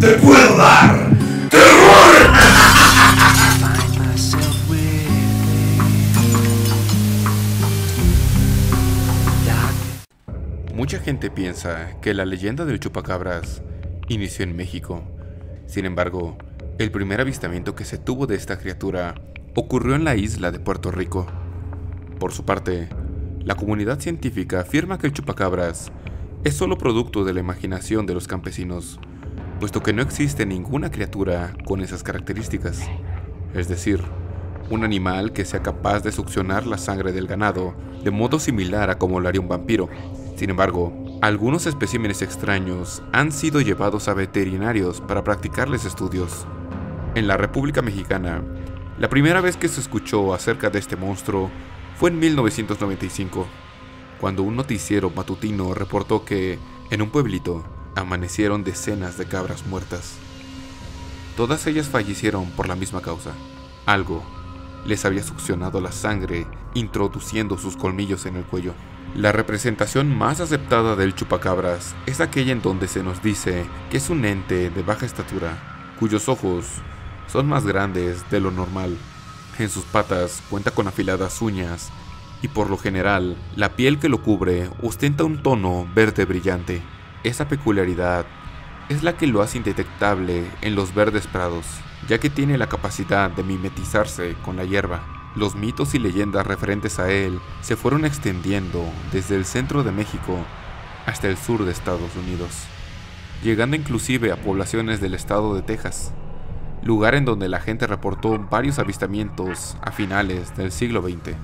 te puedo dar terror. Mucha gente piensa que la leyenda del chupacabras inició en México. Sin embargo, el primer avistamiento que se tuvo de esta criatura ocurrió en la isla de Puerto Rico. Por su parte, la comunidad científica afirma que el chupacabras es solo producto de la imaginación de los campesinos, puesto que no existe ninguna criatura con esas características, es decir, un animal que sea capaz de succionar la sangre del ganado de modo similar a como lo haría un vampiro. Sin embargo, algunos especímenes extraños han sido llevados a veterinarios para practicarles estudios. En la República Mexicana, la primera vez que se escuchó acerca de este monstruo fue en 1995, cuando un noticiero matutino reportó que, en un pueblito, amanecieron decenas de cabras muertas. Todas ellas fallecieron por la misma causa. Algo les había succionado la sangre, introduciendo sus colmillos en el cuello. La representación más aceptada del chupacabras es aquella en donde se nos dice que es un ente de baja estatura, cuyos ojos son más grandes de lo normal. En sus patas cuenta con afiladas uñas, y por lo general, la piel que lo cubre ostenta un tono verde brillante. Esa peculiaridad es la que lo hace indetectable en los verdes prados, ya que tiene la capacidad de mimetizarse con la hierba. Los mitos y leyendas referentes a él se fueron extendiendo desde el centro de México hasta el sur de Estados Unidos, llegando inclusive a poblaciones del estado de Texas, lugar en donde la gente reportó varios avistamientos a finales del siglo XX.